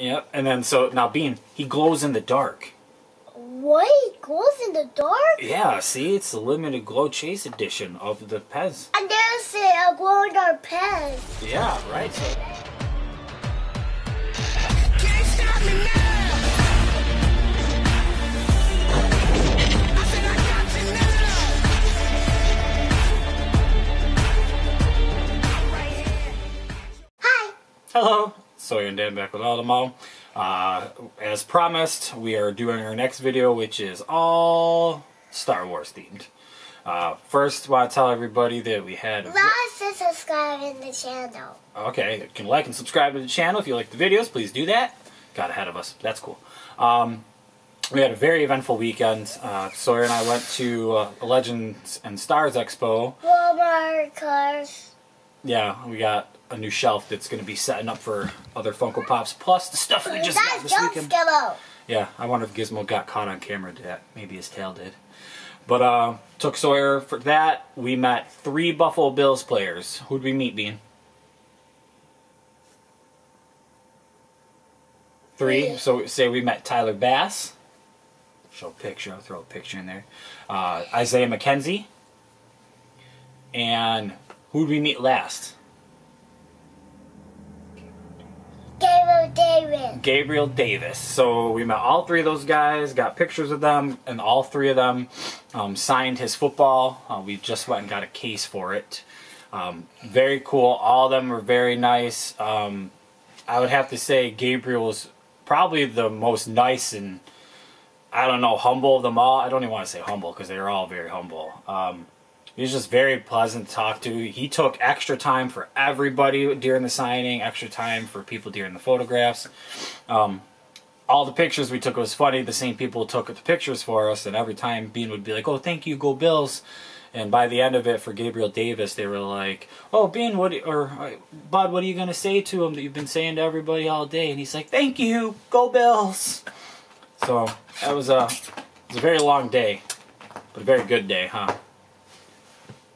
Yep, and then so now Bean, he glows in the dark. What? He glows in the dark? Yeah, see, it's the limited glow chase edition of the Pez. I dare say a glow in dark Pez. Yeah, right. Can't stop me now. Hello, Sawyer and Dan back with all the model. As promised, we are doing our next video, which is all Star Wars themed. First, I want to tell everybody that we had... Like and subscribe to the channel. Okay, you can like and subscribe to the channel. If you like the videos, please do that. Got ahead of us. That's cool. We had a very eventful weekend. Sawyer and I went to Legends and Stars Expo. Walmart cars. Yeah, we got... a new shelf that's going to be setting up for other Funko Pops, plus the stuff we just got this weekend. Yeah, I wonder if Gizmo got caught on camera to that. Maybe his tail did. But took Sawyer for that. We met three Buffalo Bills players. Who'd we meet, Bean? Three. So say we met Tyler Bass. Show a picture. I'll throw a picture in there. Isaiah McKenzie. And who'd we meet last? Gabriel Davis. So we met all three of those guys, got pictures of them, and all three of them signed his football. We just went and got a case for it. Very cool. All of them were very nice. I would have to say Gabriel's probably the most nice and, I don't know, humble of them all. I don't even want to say humble because they were all very humble. He was just very pleasant to talk to. He took extra time for everybody during the signing, extra time for people during the photographs. All the pictures we took was funny. The same people took the pictures for us, and every time Bean would be like, oh, thank you, go Bills. And by the end of it, for Gabriel Davis, they were like, oh, Bean, Bud, what are you going to say to him that you've been saying to everybody all day? And he's like, thank you, go Bills. So that was a very long day, but a very good day, huh?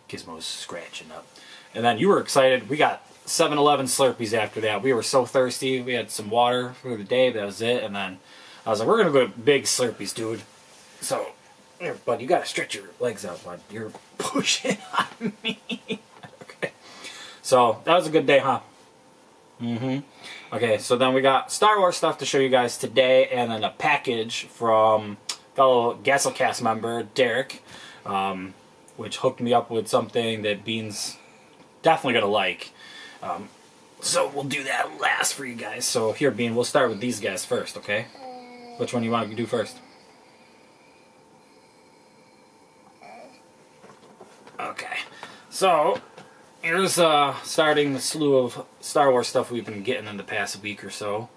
Gizmo's scratching up. And then you were excited. We got 7-Eleven Slurpees after that. We were so thirsty. We had some water for the day. That was it. And then I was like, we're going to go to big Slurpees, dude. So, here, bud, you got to stretch your legs out, bud. You're pushing on me. Okay. So, that was a good day, huh? Mm-hmm. Okay, so then we got Star Wars stuff to show you guys today. And then a package from fellow Gastelcast member, Derek. Which hooked me up with something that Bean's definitely going to like. So we'll do that last for you guys. So here, Bean, we'll start with these guys first, okay? Which one do you want to do first? Okay. So here's starting the slew of Star Wars stuff we've been getting in the past week or so.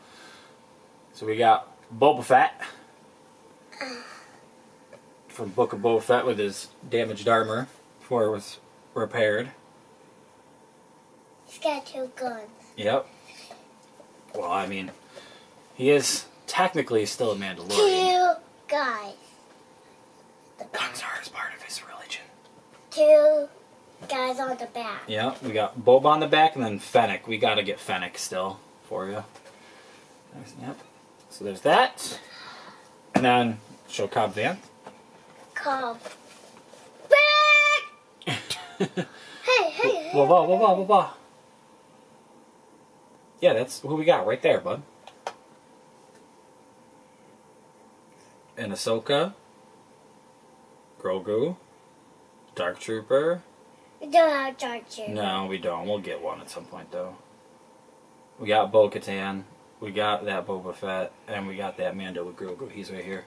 So we got Boba Fett. From Book of Boba Fett with his damaged armor before it was repaired. He's got two guns. Yep. Well, I mean, he is technically still a Mandalorian. Two guys. The guns are as part of his religion. Two guys on the back. Yep, we got Boba on the back and then Fennec. We gotta get Fennec still for you. Yep. So there's that. And then show Cobb Vanth. Cobb. Hey, hey. Whoa, whoa, whoa, whoa, whoa, whoa. Yeah, that's who we got right there, bud. And Ahsoka. Grogu. Dark Trooper. We don't have Dark Trooper. No, we don't. We'll get one at some point, though. We got Bo-Katan. We got that Boba Fett. And we got that Mando with Grogu. He's right here.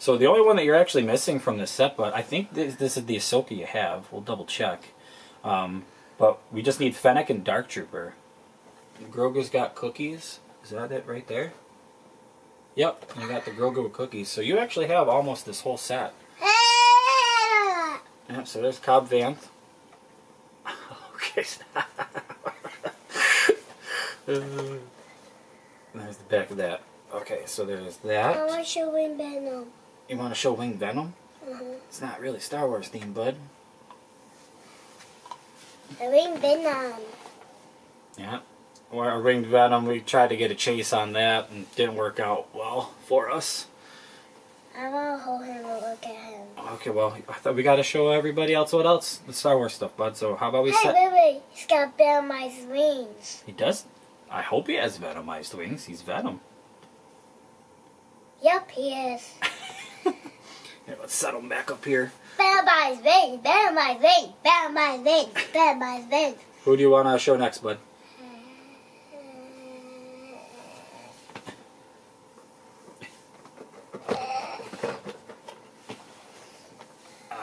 So the only one that you're actually missing from this set, but I think this is the Ahsoka you have. We'll double check. But we just need Fennec and Dark Trooper. Grogu's got cookies. Is that it right there? Yep, and you got the Grogu cookies. So you actually have almost this whole set. Yep, so there's Cobb Vanth. Okay. There's the back of that. Okay, so there's that. I want to show Wing Venom. You want to show Wing Venom? Mm-hmm. It's not really Star Wars themed, bud. The Wing Venom. Yeah. our winged Venom. We tried to get a chase on that and didn't work out well for us. I want to hold him and look at him. Okay, well, I thought we got to show everybody else what else? The Star Wars stuff, bud. So how about we set... Hey, baby, he's got venomized wings. He does? I hope he has venomized wings. He's Venom. Yep, he is. Here, let's settle him back up here. Venomized wings, venomized wings, venomized wings, venomized wings. Who do you want to show next, bud?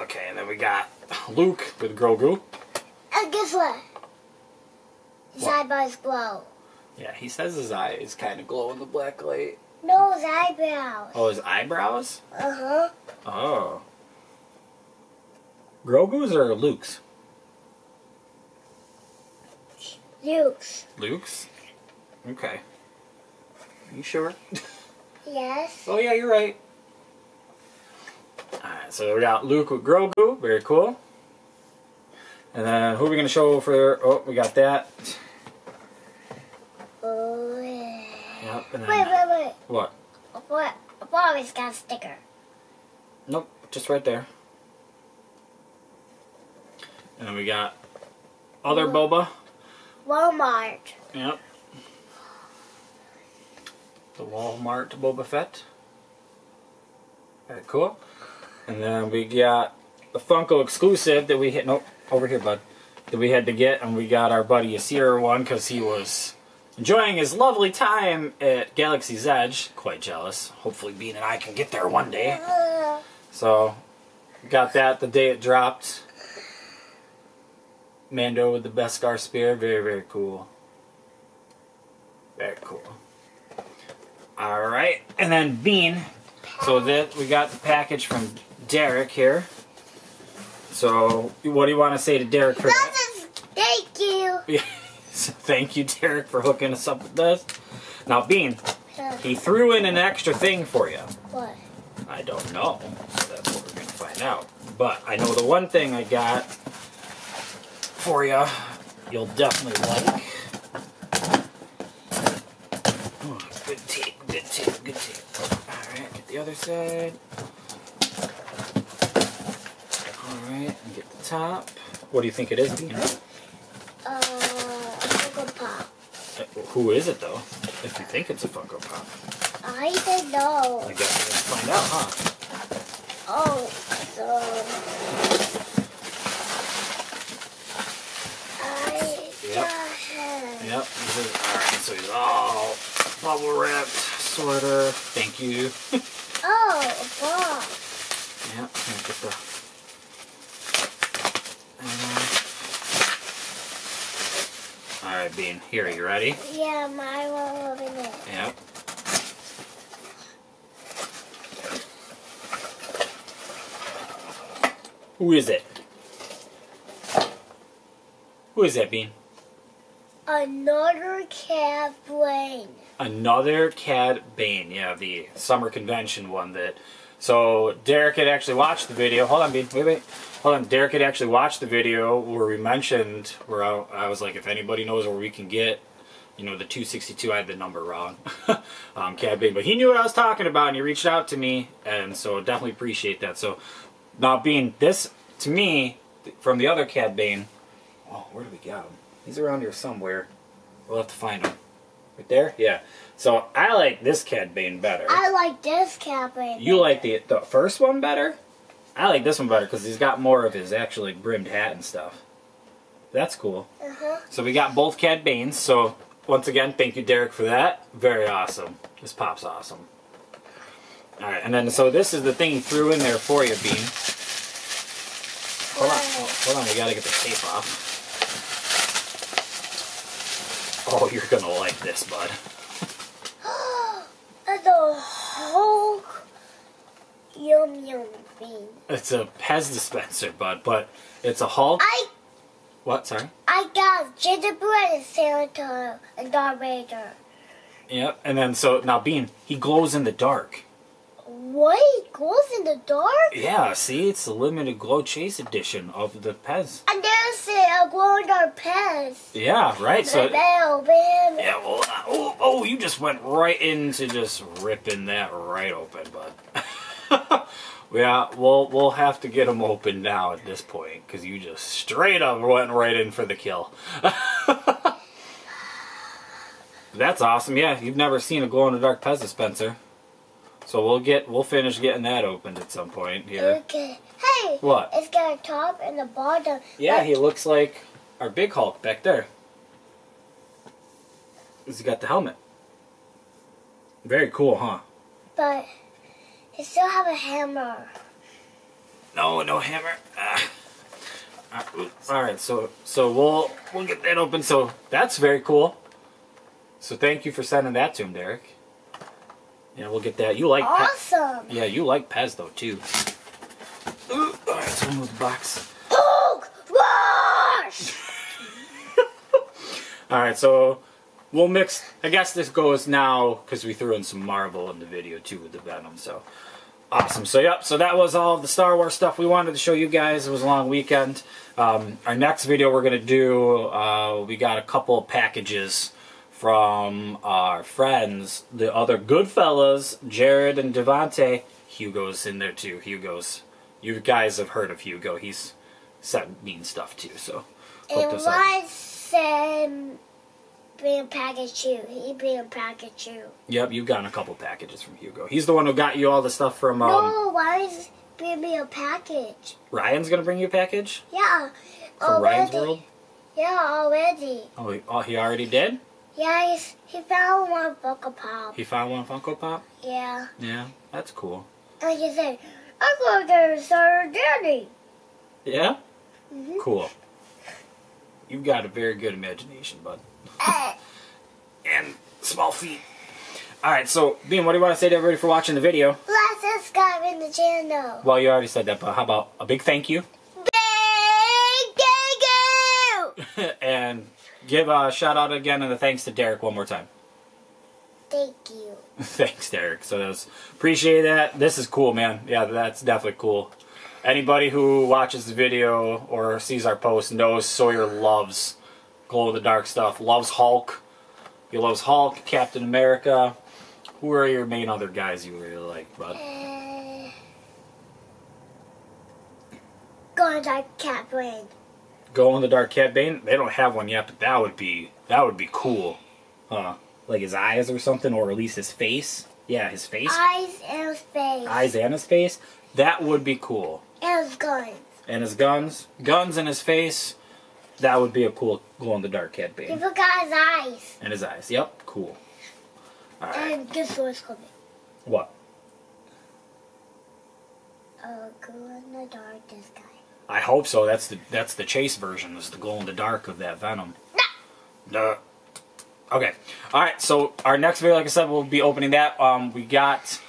Okay, and then we got Luke with Grogu. And guess what? His eyebrows glow. Yeah, he says his eyes kind of glow in the black light. No, his eyebrows. Oh, his eyebrows? Uh-huh. Oh. Grogu's or Luke's? Luke's. Luke's? Okay. Are you sure? Yes. Oh, yeah, you're right. Alright, so we got Luke with Grogu. Very cool. And then who are we going to show for... Oh, we got that. Oh, yeah. Yep, and then, wait. What? I've always got a sticker. Nope, just right there. And then we got other Boba. Walmart. Yep. The Walmart Boba Fett. Very cool. And then we got the Funko exclusive that we hit. Nope, over here, bud. That we had to get, and we got our buddy Asira one because he was enjoying his lovely time at Galaxy's Edge. Quite jealous. Hopefully, Bean and I can get there one day. So, got that the day it dropped. Mando with the Beskar spear. Very, very cool. Very cool. All right, and then Bean. So that we got the package from Derek here. So what do you want to say to Derek for that? Thank you. So thank you, Derek, for hooking us up with this. Now, Bean, he threw in an extra thing for you. What? I don't know. So that's what we're going to find out. But I know the one thing I got for you, you'll definitely like. Oh, good tape, good tape, good tape. The other side. Alright, and get the top. What do you think it is, Bean? A Funko Pop. Who is it, though? If you think it's a Funko Pop. I don't know. I guess we'll find out, huh? Oh, so... Yep. Alright, so he's all bubble wrapped, sorter. Thank you. Oh, a box. Yep, yeah, get the... Alright, Bean, here, are you ready? Yeah, my one over there. Yep. Who is it? Who is that, Bean? Another Cad Bane. Another Cad Bane, yeah, the summer convention one that... So, Derek had actually watched the video. Hold on, Bean, wait. Hold on, Derek had actually watched the video where we mentioned, where I was like, if anybody knows where we can get, you know, the 262, I had the number wrong, Cad Bane. But he knew what I was talking about, and he reached out to me, and so definitely appreciate that. So, now, Bean, this, to me, from the other Cad Bane... Oh, where do we got him? He's around here somewhere. We'll have to find him. Right there? Yeah. So I like this Cad Bane better. I like this Cad Bane. You like the first one better? I like this one better because he's got more of his actually brimmed hat and stuff. That's cool. Uh-huh. So we got both Cad Banes. So once again, thank you, Derek, for that. Very awesome. This pop's awesome. All right, and then so this is the thing he threw in there for you, Bean. Hold on. We gotta get the tape off. Oh, you're gonna like this, bud. The Hulk Yum Bean. It's a Pez dispenser, bud, but it's a Hulk. What? Sorry. I got gingerbread and Santa and Darth Vader. Yep, and then so now Bean, he glows in the dark. white, glows in the dark? Yeah, see, it's the limited glow chase edition of the Pez. And there's a glow in dark Pez. Yeah, right. So yeah, well, oh, you just went right into just ripping that right open, bud. Yeah, we'll have to get them open now at this point, because you just straight up went right in for the kill. That's awesome. Yeah, you've never seen a glow-in-the-dark Pez dispenser. So we'll finish getting that opened at some point here. Okay. Hey! What? It's got a top and a bottom. Yeah, he looks like our big Hulk back there. He's got the helmet. Very cool, huh? But he still have a hammer. No, no hammer. All right, so we'll get that open. So that's very cool. So thank you for sending that to him, Derek. Yeah, we'll get that. You like awesome. Yeah, you like Pez though too. Ooh, all right, so we'll move the box. Hulk rush! All right, so we'll mix. I guess this goes now because we threw in some Marvel in the video too with the Venom. So awesome. So yep. So that was all the Star Wars stuff we wanted to show you guys. It was a long weekend. Our next video we're gonna do. We got a couple of packages from our friends, the other good fellas, Jared and Devante. Hugo's in there too. Hugo's, you guys have heard of Hugo. He's sent mean stuff too. So hooked us up. And Ryan bring Pikachu. He bring Pikachu. Yep, you've gotten a couple packages from Hugo. He's the one who got you all the stuff from. No, Ryan's bring me a package. Ryan's gonna bring you a package. Yeah. From Ryan's World. Yeah, already. Oh, he already did. Yeah, he found one Funko Pop. He found one Funko Pop? Yeah. Yeah, that's cool. And he said, I'm going to get a Star Daddy. Yeah? Mm-hmm. Cool. You've got a very good imagination, bud. And small feet. Alright, so, Bean, what do you want to say to everybody for watching the video? Let's subscribe in the channel. Well, you already said that, but how about a big thank you? Big thank you! And give a shout out again and a thanks to Derek one more time. Thank you. Thanks, Derek. So that was, appreciate that. This is cool, man. Yeah, that's definitely cool. Anybody who watches the video or sees our post knows Sawyer loves glow-in-the-dark stuff. Loves Hulk. He loves Hulk, Captain America. Who are your main other guys you really like, bud? Glow-in-the-dark Cad Bane. Glow-in-the-dark Cad Bane? They don't have one yet, but that would be cool. Huh? Like his eyes or something, or at least his face. Yeah, his face. Eyes and his face. Eyes and his face. That would be cool. And his guns. And his guns. Guns and his face. That would be a cool glow-in-the-dark Cad Bane. He forgot his eyes. And his eyes. Yep. Cool. All right. And guess what's coming? What? A glow-in-the-dark disguise. I hope so. That's the chase version. Is the glow in the dark of that Venom. No. Okay. All right. So our next video, like I said, we'll be opening that. We got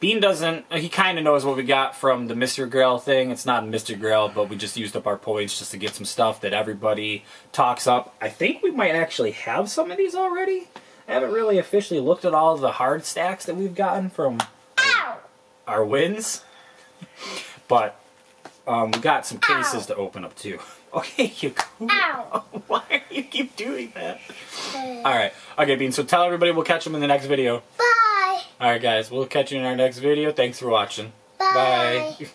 Bean doesn't. He kind of knows what we got from the Mr. Grail thing. It's not a Mr. Grail, but we just used up our points just to get some stuff that everybody talks up. I think we might actually have some of these already. I haven't really officially looked at all the hard stacks that we've gotten from our wins, but. We got some cases to open up too. Okay, you cool. Ow. Why do you keep doing that? Alright. Okay, Bean, so tell everybody we'll catch them in the next video. Bye! Alright, guys, we'll catch you in our next video. Thanks for watching. Bye! Bye.